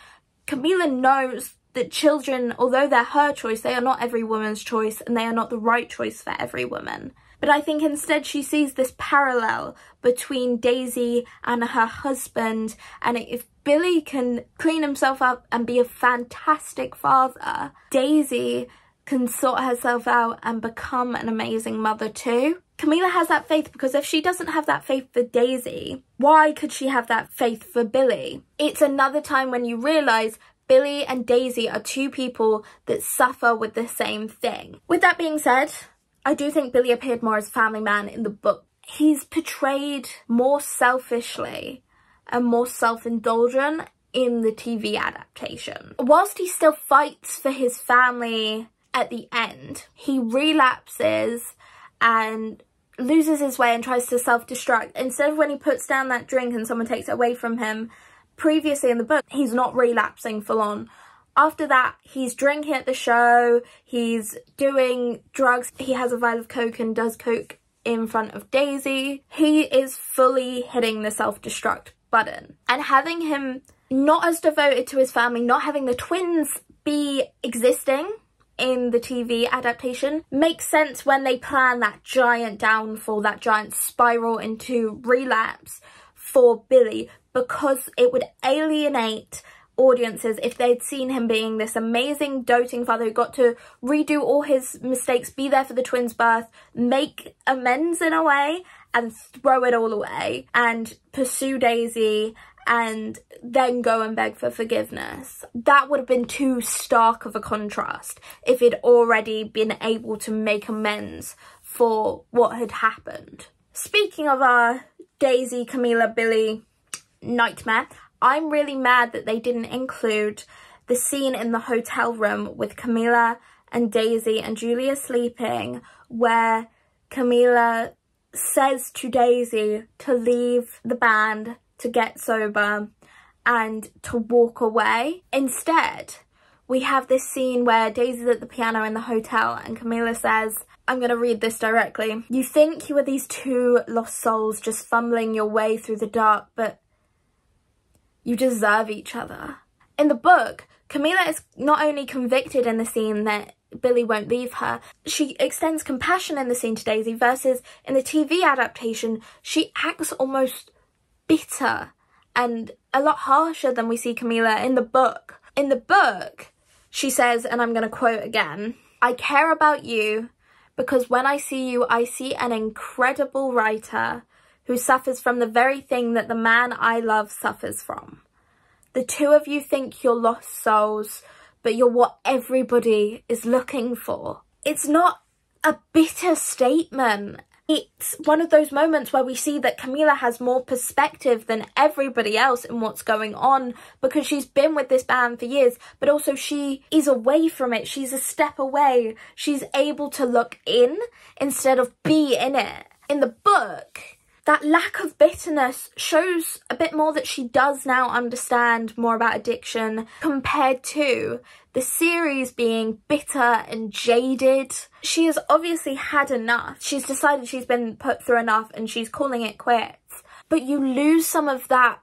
Camila knows that children, although they're her choice, they are not every woman's choice, and they are not the right choice for every woman. But I think instead she sees this parallel between Daisy and her husband, and if Billy can clean himself up and be a fantastic father, Daisy can sort herself out and become an amazing mother too. Camila has that faith, because if she doesn't have that faith for Daisy, why could she have that faith for Billy? It's another time when you realise Billy and Daisy are two people that suffer with the same thing. With that being said, I do think Billy appeared more as a family man in the book. He's portrayed more selfishly and more self-indulgent in the TV adaptation. Whilst he still fights for his family at the end, he relapses and loses his way and tries to self-destruct. Instead of when he puts down that drink and someone takes it away from him, previously in the book, he's not relapsing full on. After that, he's drinking at the show, he's doing drugs, he has a vial of coke and does coke in front of Daisy. He is fully hitting the self-destruct button. And having him not as devoted to his family, not having the twins be existing in the TV adaptation makes sense when they plan that giant downfall, that giant spiral into relapse for Billy, because it would alienate audiences if they'd seen him being this amazing doting father who got to redo all his mistakes, be there for the twins' birth, make amends in a way, and throw it all away and pursue Daisy and then go and beg for forgiveness. That would have been too stark of a contrast if he'd already been able to make amends for what had happened. Speaking of our Daisy, Camila, Billy nightmare, I'm really mad that they didn't include the scene in the hotel room with Camila and Daisy and Julia sleeping, where Camila says to Daisy to leave the band, to get sober, and to walk away. Instead, we have this scene where Daisy's at the piano in the hotel and Camila says, I'm going to read this directly. "You think you are these two lost souls just fumbling your way through the dark, but you deserve each other." In the book, Camila is not only convicted in the scene that Billy won't leave her, she extends compassion in the scene to Daisy, versus in the TV adaptation, she acts almost bitter and a lot harsher than we see Camila in the book. In the book, she says, and I'm going to quote again, "I care about you because when I see you, I see an incredible writer who suffers from the very thing that the man I love suffers from. The two of you think you're lost souls, but you're what everybody is looking for." It's not a bitter statement. It's one of those moments where we see that Camila has more perspective than everybody else in what's going on, because she's been with this band for years, but also she is away from it. She's a step away. She's able to look in instead of be in it. In the book, that lack of bitterness shows a bit more that she does now understand more about addiction, compared to the series being bitter and jaded. She has obviously had enough. She's decided she's been put through enough and she's calling it quits. But you lose some of that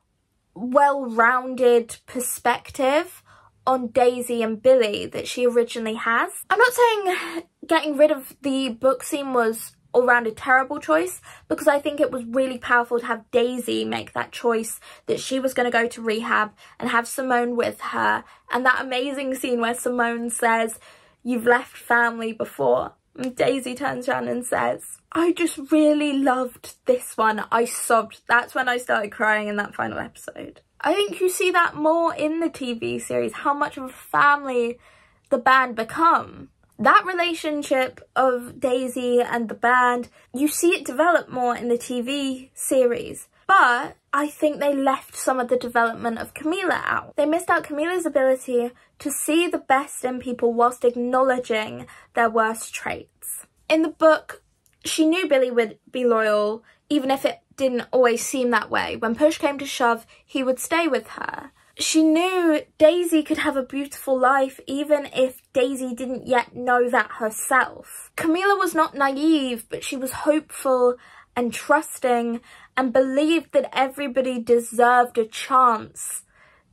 well-rounded perspective on Daisy and Billy that she originally has. I'm not saying getting rid of the book scene was all round a terrible choice, because I think it was really powerful to have Daisy make that choice that she was going to go to rehab and have Simone with her, and that amazing scene where Simone says, "You've left family before," and Daisy turns around and says, "I just really loved this one." I sobbed. That's when I started crying in that final episode. I think you see that more in the TV series, how much of a family the band become. That relationship of Daisy and the band, you see it develop more in the TV series, but I think they left some of the development of Camila out. They missed out Camila's ability to see the best in people whilst acknowledging their worst traits. In the book, she knew Billy would be loyal, even if it didn't always seem that way. When push came to shove, he would stay with her. She knew Daisy could have a beautiful life even if Daisy didn't yet know that herself. Camila was not naive, but she was hopeful and trusting and believed that everybody deserved a chance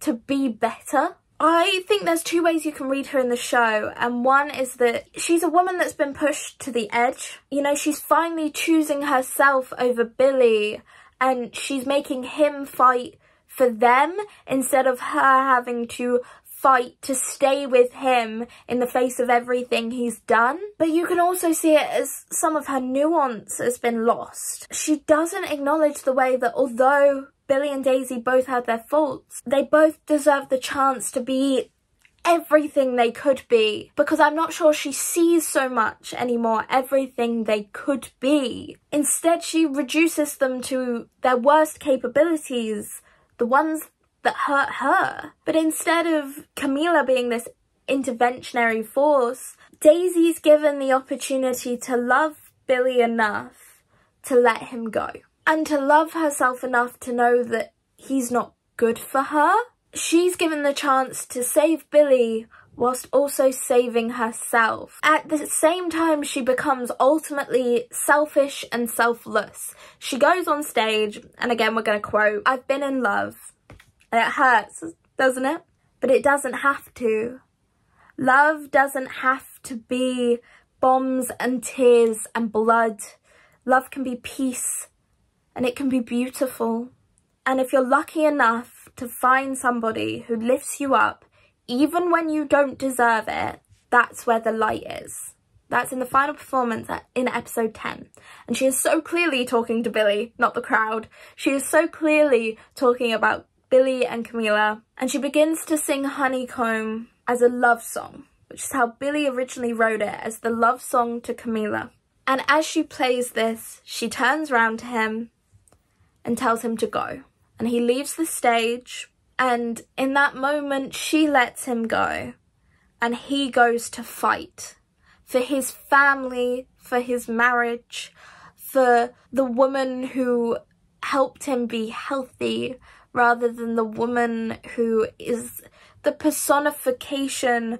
to be better. I think there's two ways you can read her in the show, and one is that she's a woman that's been pushed to the edge. You know, she's finally choosing herself over Billy and she's making him fight for them instead of her having to fight to stay with him in the face of everything he's done. But you can also see it as some of her nuance has been lost. She doesn't acknowledge the way that although Billy and Daisy both had their faults, they both deserve the chance to be everything they could be, because I'm not sure she sees so much anymore everything they could be. Instead, she reduces them to their worst capabilities, the ones that hurt her. But instead of Camila being this interventionary force, Daisy's given the opportunity to love Billy enough to let him go and to love herself enough to know that he's not good for her. She's given the chance to save Billy whilst also saving herself. At the same time, she becomes ultimately selfish and selfless. She goes on stage, and again, we're going to quote, "I've been in love, and it hurts, doesn't it? But it doesn't have to. Love doesn't have to be bombs and tears and blood. Love can be peace, and it can be beautiful. And if you're lucky enough to find somebody who lifts you up, even when you don't deserve it, that's where the light is." That's in the final performance in episode 10. And she is so clearly talking to Billy, not the crowd. She is so clearly talking about Billy and Camila. And she begins to sing Honeycomb as a love song, which is how Billy originally wrote it, as the love song to Camila. And as she plays this, she turns around to him and tells him to go. And he leaves the stage. And in that moment, she lets him go and he goes to fight for his family, for his marriage, for the woman who helped him be healthy rather than the woman who is the personification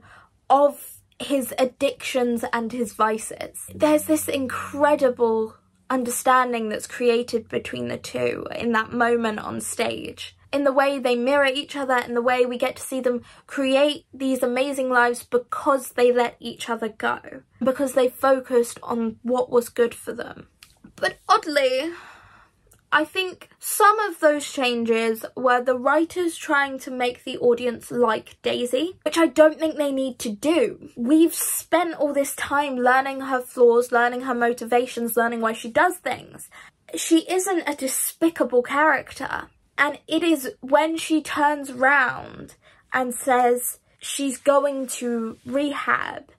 of his addictions and his vices. There's this incredible understanding that's created between the two in that moment on stage, in the way they mirror each other, in the way we get to see them create these amazing lives because they let each other go, because they focused on what was good for them. But oddly, I think some of those changes were the writers trying to make the audience like Daisy, which I don't think they need to do. We've spent all this time learning her flaws, learning her motivations, learning why she does things. She isn't a despicable character. And it is when she turns round and says she's going to rehab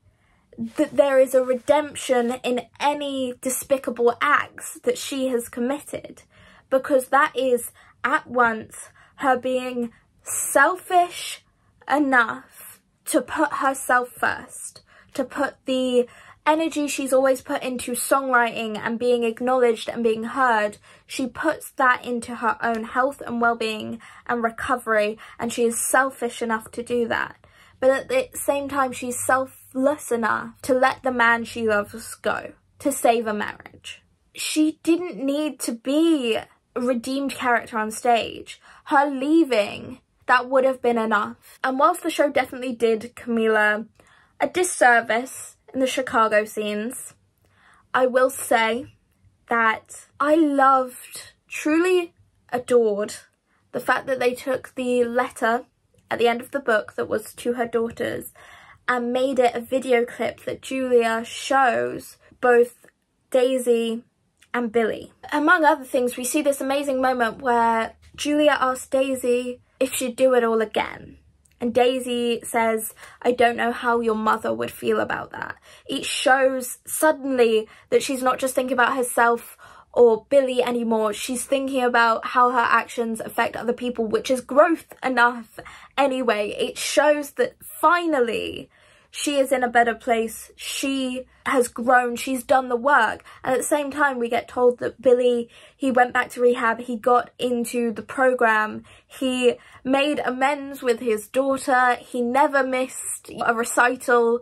that there is a redemption in any despicable acts that she has committed, because that is at once her being selfish enough to put herself first, to put the energy she's always put into songwriting and being acknowledged and being heard, she puts that into her own health and well-being and recovery, and she is selfish enough to do that. But at the same time, she's selfless enough to let the man she loves go, to save a marriage. She didn't need to be a redeemed character on stage. Her leaving, that would have been enough. And whilst the show definitely did Camila a disservice in the Chicago scenes, I will say that I loved, truly adored, the fact that they took the letter at the end of the book that was to her daughters and made it a video clip that Julia shows both Daisy and Billy. Among other things, we see this amazing moment where Julia asked Daisy if she'd do it all again. And Daisy says, I don't know how your mother would feel about that. It shows suddenly that she's not just thinking about herself or Billy anymore. She's thinking about how her actions affect other people, which is growth enough anyway. It shows that finally she is in a better place. She has grown. She's done the work. And at the same time, we get told that Billy, he went back to rehab. He got into the program. He made amends with his daughter. He never missed a recital.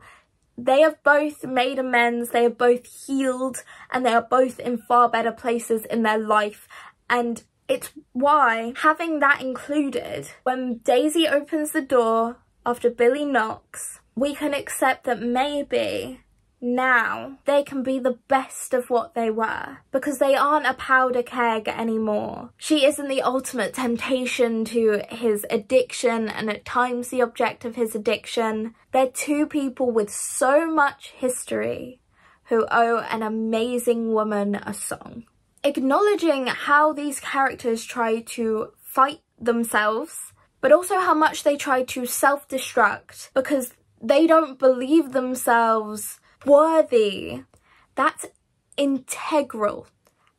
They have both made amends. They have both healed. And they are both in far better places in their life. And it's why having that included, when Daisy opens the door after Billy knocks, we can accept that maybe now they can be the best of what they were, because they aren't a powder keg anymore. She isn't the ultimate temptation to his addiction and at times the object of his addiction. They're two people with so much history who owe an amazing woman a song. Acknowledging how these characters try to fight themselves, but also how much they try to self-destruct because they don't believe themselves worthy. That's integral,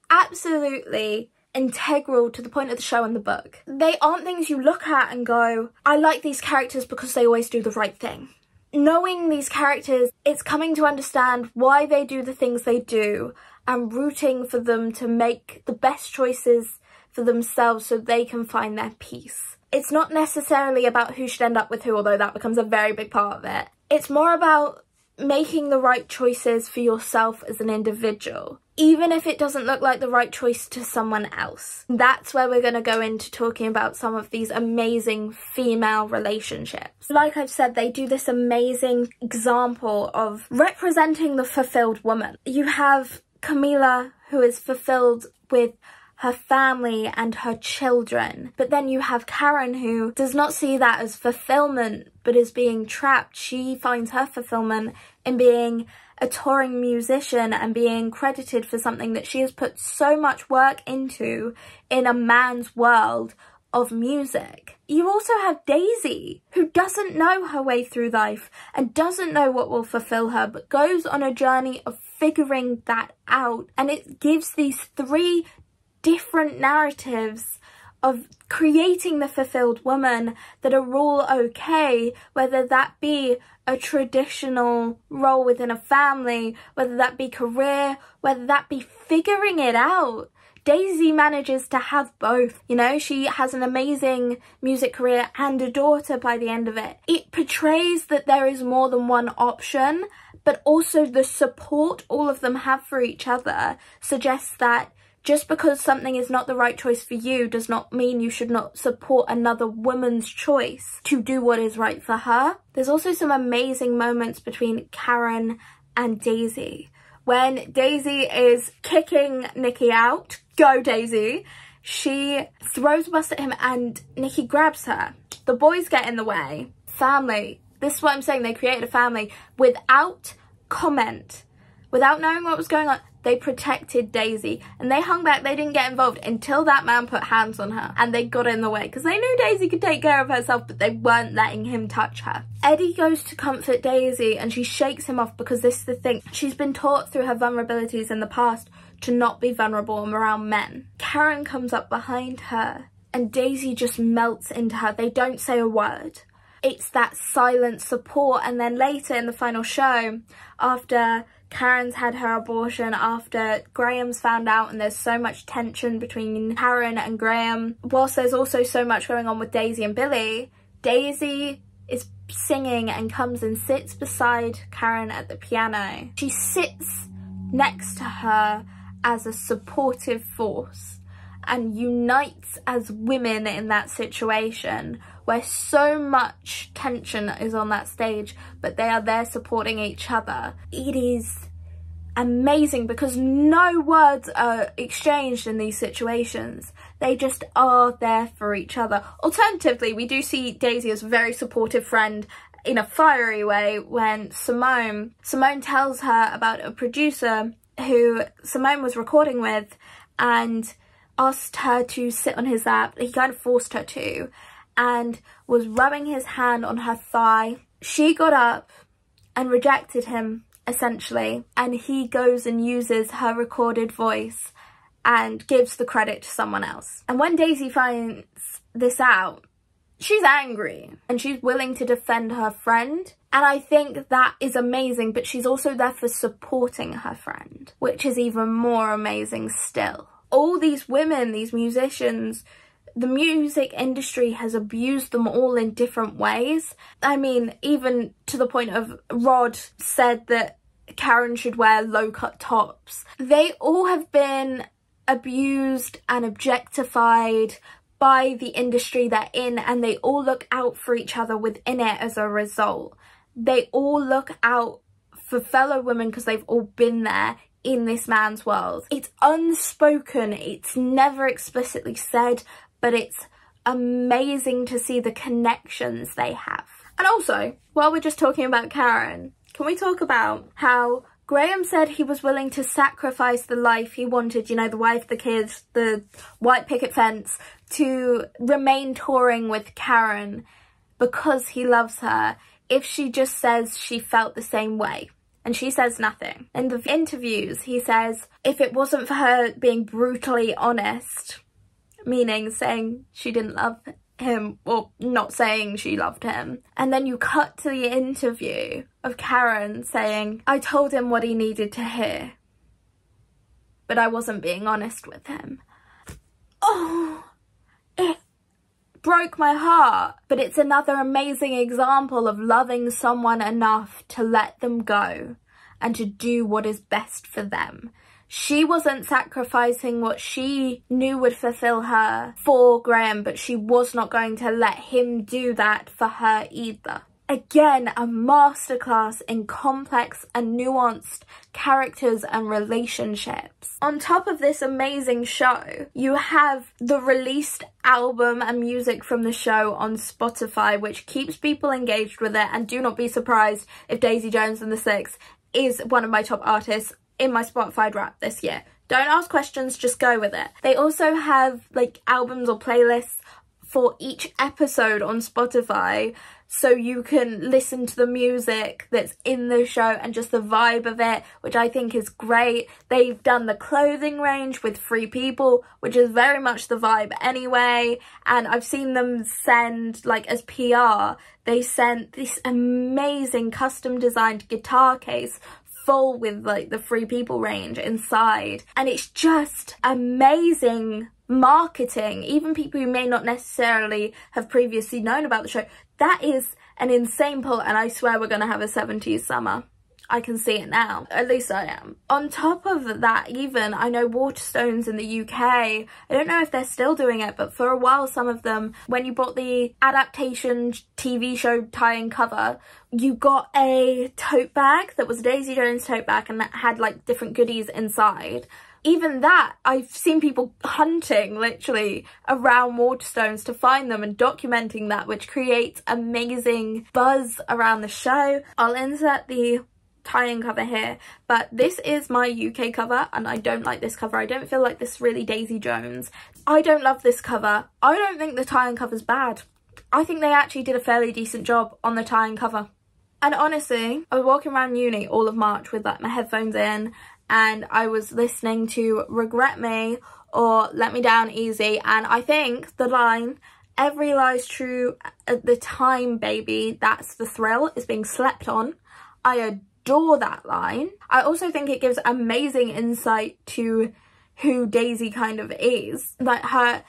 absolutely integral to the point of the show and the book. They aren't things you look at and go, I like these characters because they always do the right thing. Knowing these characters, it's coming to understand why they do the things they do and rooting for them to make the best choices for themselves so they can find their peace. It's not necessarily about who should end up with who, although that becomes a very big part of it. It's more about making the right choices for yourself as an individual, even if it doesn't look like the right choice to someone else. That's where we're going to go into talking about some of these amazing female relationships. Like I've said, they do this amazing example of representing the fulfilled woman. You have Camilla, who is fulfilled with her family and her children. But then you have Karen, who does not see that as fulfillment, but is being trapped. She finds her fulfillment in being a touring musician and being credited for something that she has put so much work into in a man's world of music. You also have Daisy, who doesn't know her way through life and doesn't know what will fulfill her, but goes on a journey of figuring that out. And it gives these three different narratives of creating the fulfilled woman that are all okay, whether that be a traditional role within a family, whether that be career, whether that be figuring it out. Daisy manages to have both. You know, she has an amazing music career and a daughter by the end of it. It portrays that there is more than one option, but also the support all of them have for each other suggests that just because something is not the right choice for you does not mean you should not support another woman's choice to do what is right for her. There's also some amazing moments between Karen and Daisy. When Daisy is kicking Nikki out, go Daisy, she throws a bus at him and Nikki grabs her. The boys get in the way. Family. This is what I'm saying. They created a family without comment, without knowing what was going on. They protected Daisy and they hung back. They didn't get involved until that man put hands on her and they got in the way because they knew Daisy could take care of herself, but they weren't letting him touch her. Eddie goes to comfort Daisy and she shakes him off because this is the thing. She's been taught through her vulnerabilities in the past to not be vulnerable around men. Karen comes up behind her and Daisy just melts into her. They don't say a word. It's that silent support. And then later in the final show, after Karen's had her abortion, after Graham's found out, and there's so much tension between Karen and Graham, whilst there's also so much going on with Daisy and Billy, Daisy is singing and comes and sits beside Karen at the piano. She sits next to her as a supportive force and unites as women in that situation where so much tension is on that stage, but they are there supporting each other. It is amazing because no words are exchanged in these situations. They just are there for each other. Alternatively, we do see Daisy as a very supportive friend in a fiery way when Simone tells her about a producer who Simone was recording with and asked her to sit on his lap. He kind of forced her to. and was rubbing his hand on her thigh. She got up and rejected him, essentially, and he goes and uses her recorded voice and gives the credit to someone else. And when Daisy finds this out, she's angry and she's willing to defend her friend. And I think that is amazing, but she's also there for supporting her friend, which is even more amazing still. All these women, these musicians, the music industry has abused them all in different ways. I mean, even to the point of Rod said that Karen should wear low-cut tops. They all have been abused and objectified by the industry they're in, and they all look out for each other within it as a result. They all look out for fellow women because they've all been there in this man's world. It's unspoken, it's never explicitly said, but it's amazing to see the connections they have. And also, while we're just talking about Karen, can we talk about how Graham said he was willing to sacrifice the life he wanted, you know, the wife, the kids, the white picket fence, to remain touring with Karen because he loves her if she just says she felt the same way? And she says nothing. In the interviews, he says, if it wasn't for her being brutally honest, meaning saying she didn't love him or not saying she loved him. And then you cut to the interview of Karen saying, I told him what he needed to hear, but I wasn't being honest with him. Oh, it broke my heart. But it's another amazing example of loving someone enough to let them go and to do what is best for them. She wasn't sacrificing what she knew would fulfill her for Graham, but she was not going to let him do that for her either. Again, a masterclass in complex and nuanced characters and relationships. On top of this amazing show, you have the released album and music from the show on Spotify, which keeps people engaged with it. And do not be surprised if Daisy Jones and the Six is one of my top artists in my Spotify Wrapped this year. Don't ask questions, just go with it. They also have like albums or playlists for each episode on Spotify, so you can listen to the music that's in the show and just the vibe of it, which I think is great. They've done the clothing range with Free People, which is very much the vibe anyway. And I've seen them send, like as PR, they sent this amazing custom designed guitar case full with like the Free People range inside, and it's just amazing marketing. Even people who may not necessarily have previously known about the show, that is an insane pull, and I swear we're gonna have a 70s summer. I can see it now, at least I am. On top of that, even I know Waterstones in the UK, I don't know if they're still doing it, but for a while some of them, when you bought the adaptation TV show tie and cover, you got a tote bag that was a Daisy Jones tote bag and that had like different goodies inside. Even that, I've seen people hunting literally around Waterstones to find them and documenting that, which creates amazing buzz around the show. I'll insert the tie-in cover here, but this is my UK cover, and I don't like this cover. I don't feel like this really Daisy Jones. I don't love this cover. I don't think the tie-in cover's bad. I think they actually did a fairly decent job on the tie-in cover. And honestly, I was walking around uni all of March with like my headphones in, and I was listening to Regret Me or Let Me Down Easy, and I think the line, every lie's true at the time, baby, that's the thrill, is being slept on. I adore that line. I also think it gives amazing insight to who Daisy kind of is, like her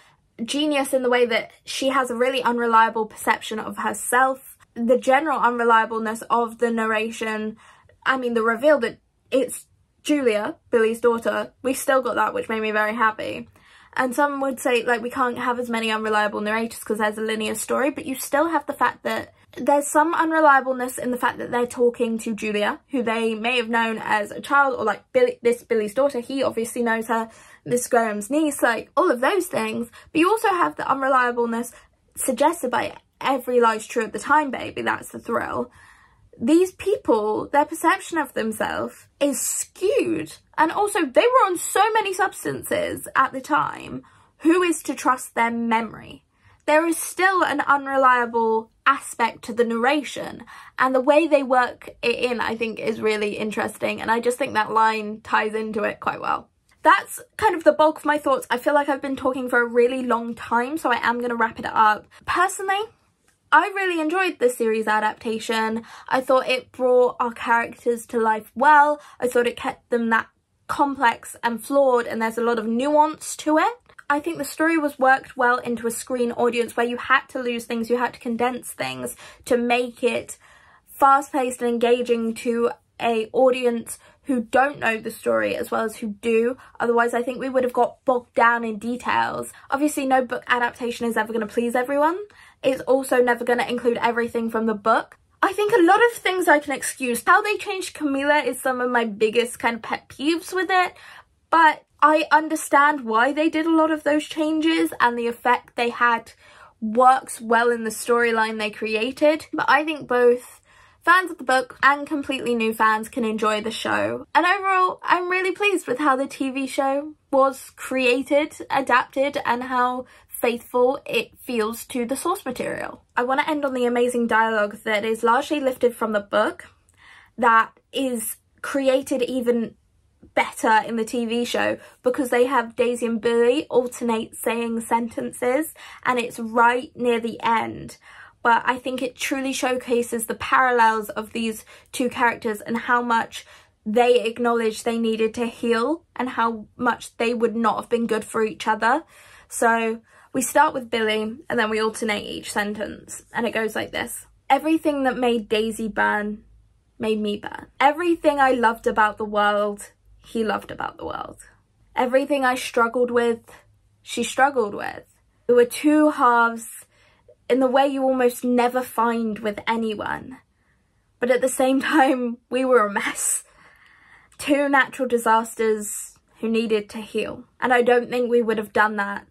genius in the way that she has a really unreliable perception of herself, the general unreliableness of the narration. I mean, the reveal that it's Julia, Billy's daughter, we still got that, which made me very happy. And some would say like we can't have as many unreliable narrators because there's a linear story, but you still have the fact that there's some unreliableness in the fact that they're talking to Julia, who they may have known as a child, or like Billy's daughter, he obviously knows her, this Graham's niece, like all of those things. But you also have the unreliableness suggested by every lie's true at the time, baby, that's the thrill. These people, their perception of themselves is skewed. And also, they were on so many substances at the time. Who is to trust their memory? there is still an unreliable aspect to the narration, and the way they work it in, I think, is really interesting, and I just think that line ties into it quite well. That's kind of the bulk of my thoughts. I feel like I've been talking for a really long time, so I am going to wrap it up. Personally, I really enjoyed this series adaptation. I thought it brought our characters to life well. I thought it kept them that complex and flawed, and there's a lot of nuance to it. I think the story was worked well into a screen audience where you had to lose things, you had to condense things to make it fast-paced and engaging to an audience who don't know the story as well as who do. Otherwise, I think we would have got bogged down in details. Obviously, no book adaptation is ever going to please everyone. It's also never going to include everything from the book. I think a lot of things I can excuse. How they changed Camilla is some of my biggest kind of pet peeves with it, but I understand why they did a lot of those changes, and the effect they had works well in the storyline they created. But I think both fans of the book and completely new fans can enjoy the show. And overall, I'm really pleased with how the TV show was created, adapted, and how faithful it feels to the source material. I want to end on the amazing dialogue that is largely lifted from the book, that is created even better in the TV show, because they have Daisy and Billy alternate saying sentences, and it's right near the end. But I think it truly showcases the parallels of these two characters and how much they acknowledged they needed to heal and how much they would not have been good for each other. So we start with Billy and then we alternate each sentence, and it goes like this. Everything that made Daisy burn made me burn. Everything I loved about the world, he loved about the world. Everything I struggled with, she struggled with. There were two halves in the way you almost never find with anyone. But at the same time, we were a mess. Two natural disasters who needed to heal. And I don't think we would have done that.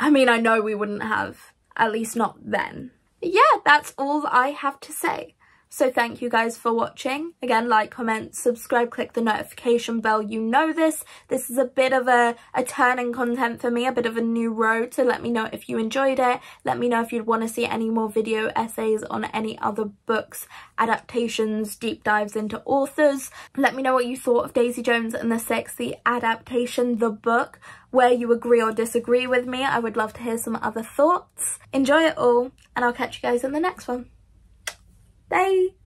I mean, I know we wouldn't have, at least not then. But yeah, that's all I have to say. So thank you guys for watching. Again, like, comment, subscribe, click the notification bell. You know this. This is a bit of a turn in content for me, a bit of a new road. So let me know if you enjoyed it. Let me know if you'd want to see any more video essays on any other books, adaptations, deep dives into authors. Let me know what you thought of Daisy Jones and the Six, the adaptation, the book, where you agree or disagree with me. I would love to hear some other thoughts. Enjoy it all, and I'll catch you guys in the next one. Bye!